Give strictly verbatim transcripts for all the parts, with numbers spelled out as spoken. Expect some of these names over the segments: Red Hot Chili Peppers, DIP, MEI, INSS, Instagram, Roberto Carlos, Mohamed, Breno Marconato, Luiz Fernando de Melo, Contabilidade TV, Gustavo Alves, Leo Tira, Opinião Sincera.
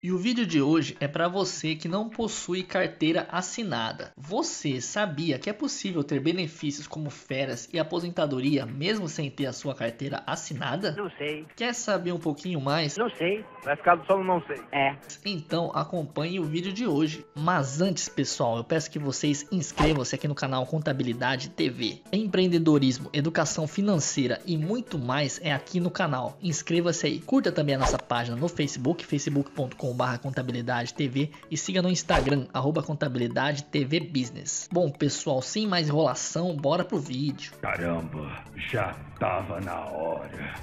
E o vídeo de hoje é para você que não possui carteira assinada. Você sabia que é possível ter benefícios como férias e aposentadoria mesmo sem ter a sua carteira assinada? Não sei. Quer saber um pouquinho mais? Não sei. Vai ficar só no não sei. É. Então acompanhe o vídeo de hoje. Mas antes, pessoal, eu peço que vocês inscrevam-se aqui no canal Contabilidade T V. Empreendedorismo, educação financeira e muito mais é aqui no canal. Inscreva-se aí. Curta também a nossa página no Facebook, facebook ponto com barra Contabilidade T V, e siga no Instagram, arroba Contabilidade T V Business. Bom, pessoal, sem mais enrolação, bora pro vídeo. Caramba, já tava na hora.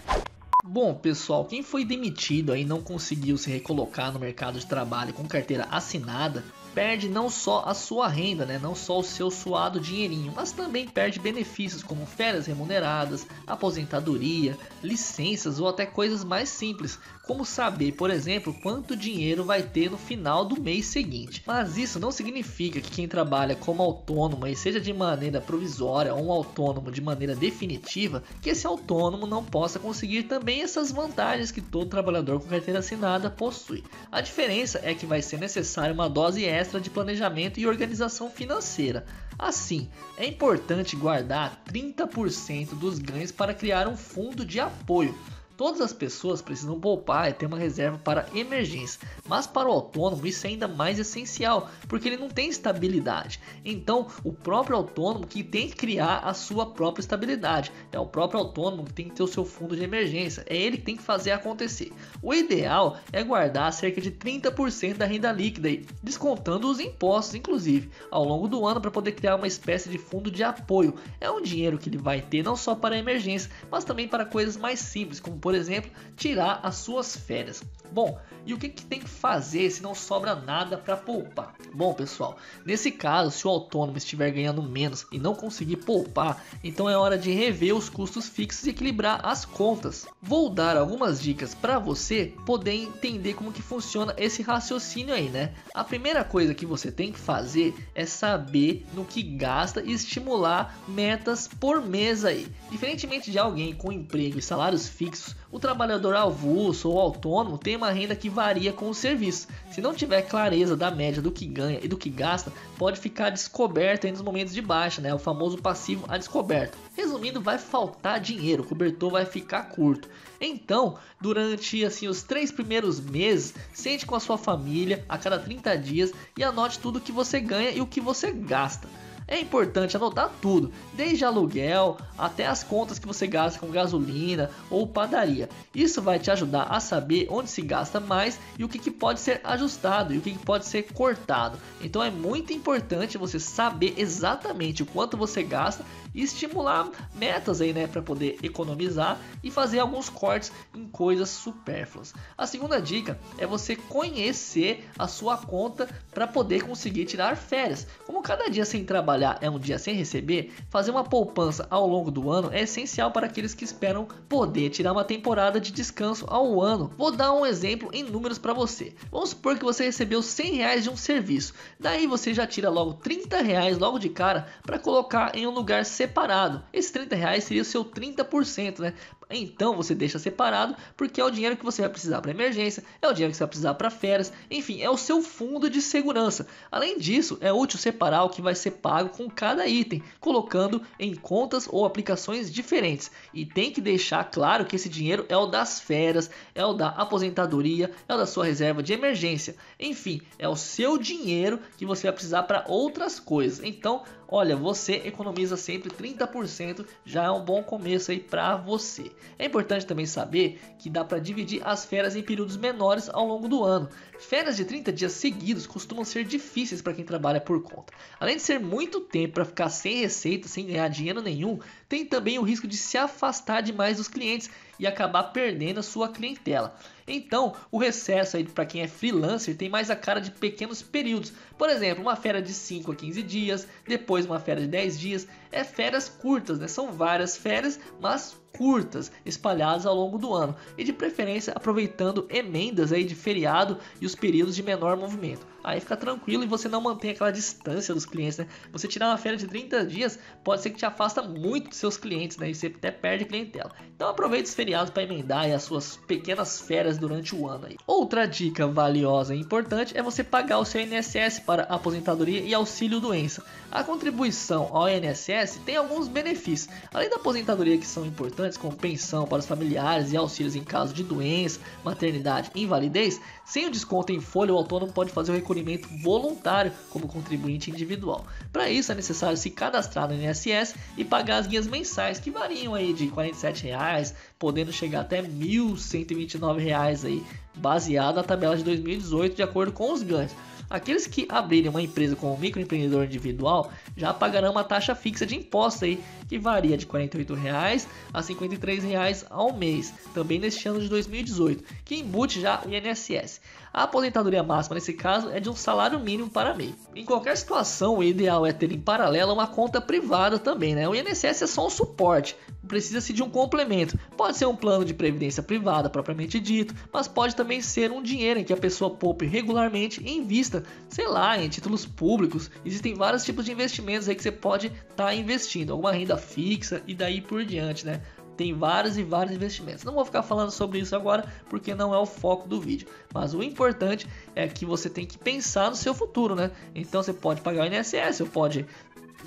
Bom, pessoal, quem foi demitido aí e não conseguiu se recolocar no mercado de trabalho com carteira assinada, perde não só a sua renda, né, não só o seu suado dinheirinho, mas também perde benefícios como férias remuneradas, aposentadoria, licenças ou até coisas mais simples, como saber, por exemplo, quanto dinheiro vai ter no final do mês seguinte. Mas isso não significa que quem trabalha como autônomo, e seja de maneira provisória ou um autônomo de maneira definitiva, que esse autônomo não possa conseguir também essas vantagens que todo trabalhador com carteira assinada possui. A diferença é que vai ser necessária uma dose extra de planejamento e organização financeira. Assim, é importante guardar trinta por cento dos ganhos para criar um fundo de apoio. Todas as pessoas precisam poupar e ter uma reserva para emergência, mas para o autônomo isso é ainda mais essencial, porque ele não tem estabilidade. Então, o próprio autônomo que tem que criar a sua própria estabilidade, é o próprio autônomo que tem que ter o seu fundo de emergência, é ele que tem que fazer acontecer. O ideal é guardar cerca de trinta por cento da renda líquida, descontando os impostos, inclusive, ao longo do ano, para poder criar uma espécie de fundo de apoio. É um dinheiro que ele vai ter não só para emergência, mas também para coisas mais simples, como por exemplo, tirar as suas férias. Bom, e o que, que tem que fazer se não sobra nada para poupar? Bom, pessoal, nesse caso, se o autônomo estiver ganhando menos e não conseguir poupar, então é hora de rever os custos fixos e equilibrar as contas. Vou dar algumas dicas para você poder entender como que funciona esse raciocínio aí, né? A primeira coisa que você tem que fazer é saber no que gasta e estimular metas por mês aí. Diferentemente de alguém com emprego e salários fixos, o trabalhador avulso ou autônomo tem uma renda que varia com o serviço. Se não tiver clareza da média do que ganha e do que gasta, pode ficar descoberto aí nos momentos de baixa, né? O famoso passivo a descoberto. Resumindo, vai faltar dinheiro, o cobertor vai ficar curto. Então, durante assim, os três primeiros meses, sente com a sua família a cada trinta dias e anote tudo o que você ganha e o que você gasta. É importante anotar tudo, desde aluguel até as contas que você gasta com gasolina ou padaria. Isso vai te ajudar a saber onde se gasta mais e o que, que pode ser ajustado e o que, que pode ser cortado. Então é muito importante você saber exatamente o quanto você gasta e estimular metas aí, né, para poder economizar e fazer alguns cortes em coisas supérfluas. A segunda dica é você conhecer a sua conta para poder conseguir tirar férias. Como cada dia sem trabalhar é um dia sem receber, fazer uma poupança ao longo do ano é essencial para aqueles que esperam poder tirar uma temporada de descanso ao ano. Vou dar um exemplo em números para você. Vamos supor que você recebeu cem reais de um serviço, daí você já tira logo trinta reais logo de cara para colocar em um lugar separado. Esses trinta reais seria o seu trinta por cento, né? Então você deixa separado porque é o dinheiro que você vai precisar para emergência, é o dinheiro que você vai precisar para férias, enfim, é o seu fundo de segurança. Além disso, é útil separar o que vai ser pago com cada item, colocando em contas ou aplicações diferentes, e tem que deixar claro que esse dinheiro é o das férias, é o da aposentadoria, é o da sua reserva de emergência, enfim, é o seu dinheiro que você vai precisar para outras coisas. Então, olha, você economiza sempre trinta por cento, já é um bom começo aí para você. É importante também saber que dá para dividir as férias em períodos menores ao longo do ano. Férias de trinta dias seguidos costumam ser difíceis para quem trabalha por conta. Além de ser muito tempo para ficar sem receita, sem ganhar dinheiro nenhum, tem também o risco de se afastar demais dos clientes e acabar perdendo a sua clientela. Então, o recesso aí para quem é freelancer tem mais a cara de pequenos períodos. Por exemplo, uma férias de cinco a quinze dias, depois uma férias de dez dias. é férias curtas, né? São várias férias, mas curtas, espalhadas ao longo do ano e de preferência aproveitando emendas aí de feriado e os períodos de menor movimento. Aí fica tranquilo e você não mantém aquela distância dos clientes, né? Você tirar uma férias de trinta dias pode ser que te afasta muito dos seus clientes, né? E você até perde clientela. Então aproveita os feriados para emendar aí as suas pequenas férias durante o ano aí. Outra dica valiosa e importante é você pagar o seu I N S S para aposentadoria e auxílio doença. A contribuição ao I N S S tem alguns benefícios. Além da aposentadoria, que são importantes, com pensão para os familiares e auxílios em caso de doença, maternidade e invalidez, sem o desconto em folha, o autônomo pode fazer o recolhimento voluntário como contribuinte individual. Para isso é necessário se cadastrar no I N S S e pagar as guias mensais, que variam aí de quarenta e sete reais, podendo chegar até mil cento e vinte e nove reais aí, baseado na tabela de dois mil e dezoito, de acordo com os ganhos. Aqueles que abrirem uma empresa como microempreendedor individual já pagarão uma taxa fixa de impostos aí, que varia de quarenta e oito reais a cinquenta e três reais ao mês, também neste ano de dois mil e dezoito, que embute já o I N S S. A aposentadoria máxima nesse caso é de um salário mínimo para MEI. Em qualquer situação, o ideal é ter em paralelo uma conta privada também, né? O I N S S é só um suporte, precisa-se de um complemento. Pode ser um plano de previdência privada propriamente dito, mas pode também ser um dinheiro em que a pessoa poupe regularmente e invista, sei lá, em títulos públicos. Existem vários tipos de investimentos aí que você pode estar investindo, alguma renda fixa e daí por diante, né? Tem vários e vários investimentos. Não vou ficar falando sobre isso agora porque não é o foco do vídeo, mas o importante é que você tem que pensar no seu futuro, né? Então você pode pagar o I N S S, ou pode,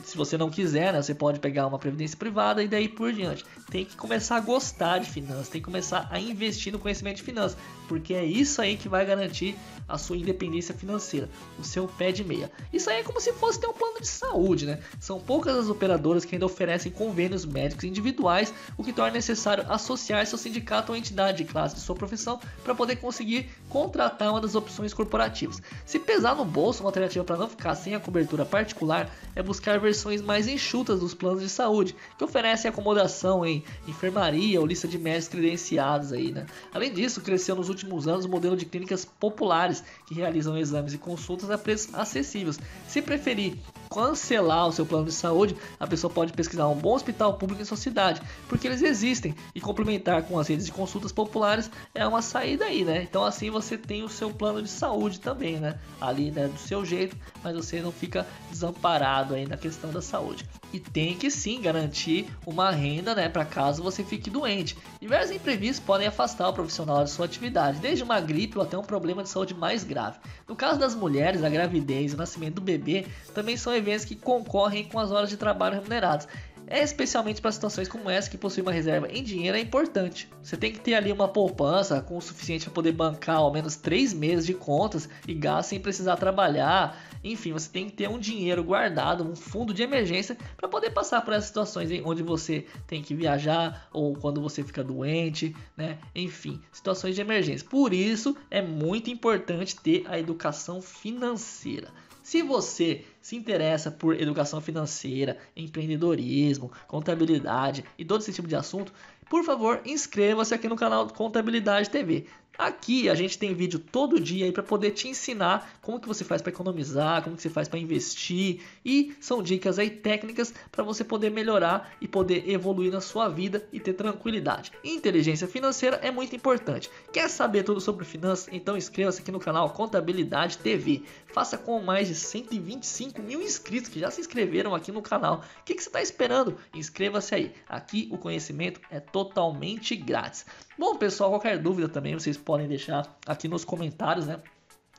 se você não quiser, né, você pode pegar uma previdência privada e daí por diante. Tem que começar a gostar de finanças, tem que começar a investir no conhecimento de finanças, porque é isso aí que vai garantir a sua independência financeira, o seu pé de meia. Isso aí é como se fosse ter um plano de saúde, né? São poucas as operadoras que ainda oferecem convênios médicos individuais, o que torna necessário associar seu sindicato ou entidade de classe de sua profissão para poder conseguir contratar uma das opções corporativas. Se pesar no bolso, uma alternativa para não ficar sem a cobertura particular é buscar versões mais enxutas dos planos de saúde, que oferecem acomodação em enfermaria ou lista de médicos credenciados aí, né? Além disso, cresceu nos últimos anos o modelo de clínicas populares que realizam exames e consultas a preços acessíveis. Se preferir cancelar o seu plano de saúde, a pessoa pode pesquisar um bom hospital público em sua cidade, porque eles existem, e complementar com as redes de consultas populares é uma saída aí, né? Então assim você tem o seu plano de saúde também, né? Ali, né, do seu jeito, mas você não fica desamparado aí na questão da saúde. E tem que sim garantir uma renda, né, para caso você fique doente. Diversos imprevistos podem afastar o profissional de sua atividade, desde uma gripe ou até um problema de saúde mais grave. No caso das mulheres, a gravidez e o nascimento do bebê também são eventos que concorrem com as horas de trabalho remuneradas. É especialmente para situações como essa que possui uma reserva em dinheiro é importante. Você tem que ter ali uma poupança com o suficiente para poder bancar ao menos três meses de contas e gastos sem precisar trabalhar. Enfim, você tem que ter um dinheiro guardado, um fundo de emergência para poder passar por essas situações em onde você tem que viajar ou quando você fica doente, né? Enfim, situações de emergência. Por isso é muito importante ter a educação financeira. Se você se interessa por educação financeira, empreendedorismo, contabilidade e todo esse tipo de assunto, por favor, inscreva-se aqui no canal Contabilidade T V. Aqui a gente tem vídeo todo dia aí para poder te ensinar como que você faz para economizar, como que você faz para investir, e são dicas aí técnicas para você poder melhorar e poder evoluir na sua vida e ter tranquilidade. Inteligência financeira é muito importante. Quer saber tudo sobre finanças? Então inscreva-se aqui no canal Contabilidade T V. Faça com mais de cento e vinte e cinco mil inscritos que já se inscreveram aqui no canal. O que que você está esperando? Inscreva-se aí. Aqui o conhecimento é totalmente grátis. Bom, pessoal, qualquer dúvida também vocês podem deixar aqui nos comentários, né?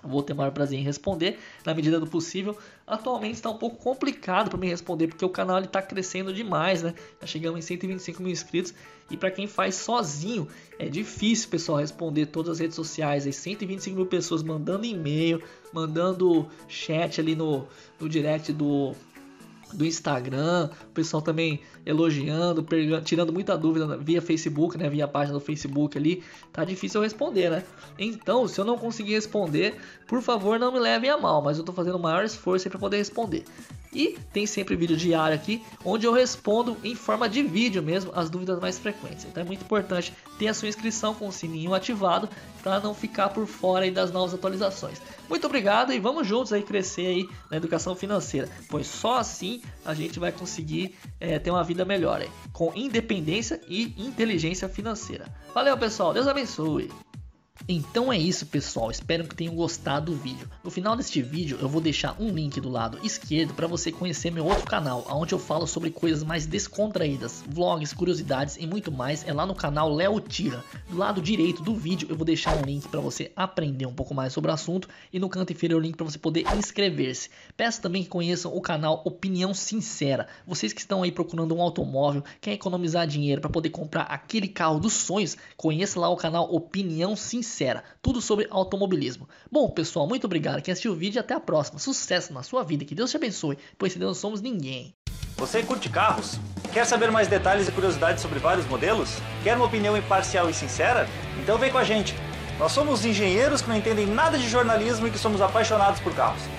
Vou ter o maior prazer em responder na medida do possível. Atualmente está um pouco complicado para me responder porque o canal está crescendo demais, né? Já chegamos em cento e vinte e cinco mil inscritos e para quem faz sozinho é difícil, pessoal, responder todas as redes sociais. Aí cento e vinte e cinco mil pessoas mandando e-mail, mandando chat ali no, no direct do... do Instagram, o pessoal também elogiando, tirando muita dúvida via Facebook, né, via página do Facebook ali, tá difícil eu responder, né? Então, se eu não conseguir responder, por favor, não me levem a mal, mas eu tô fazendo o maior esforço aí para poder responder. E tem sempre vídeo diário aqui, onde eu respondo em forma de vídeo mesmo as dúvidas mais frequentes. Então é muito importante ter a sua inscrição com o sininho ativado para não ficar por fora aí das novas atualizações. Muito obrigado e vamos juntos aí crescer aí na educação financeira, pois só assim a gente vai conseguir é, ter uma vida melhor aí, com independência e inteligência financeira. Valeu, pessoal, Deus abençoe! Então é isso, pessoal, espero que tenham gostado do vídeo. No final deste vídeo eu vou deixar um link do lado esquerdo para você conhecer meu outro canal, onde eu falo sobre coisas mais descontraídas, vlogs, curiosidades e muito mais. É lá no canal Leo Tira. Do lado direito do vídeo eu vou deixar um link para você aprender um pouco mais sobre o assunto, e no canto inferior o link para você poder inscrever-se. Peço também que conheçam o canal Opinião Sincera. Vocês que estão aí procurando um automóvel, quer economizar dinheiro para poder comprar aquele carro dos sonhos, conheça lá o canal Opinião Sincera. Tudo sobre automobilismo. Bom, pessoal, muito obrigado que assistiu o vídeo e até a próxima. Sucesso na sua vida, que Deus te abençoe, pois sem Deus não somos ninguém. Você curte carros? Quer saber mais detalhes e curiosidades sobre vários modelos? Quer uma opinião imparcial e sincera? Então vem com a gente. Nós somos engenheiros que não entendem nada de jornalismo e que somos apaixonados por carros.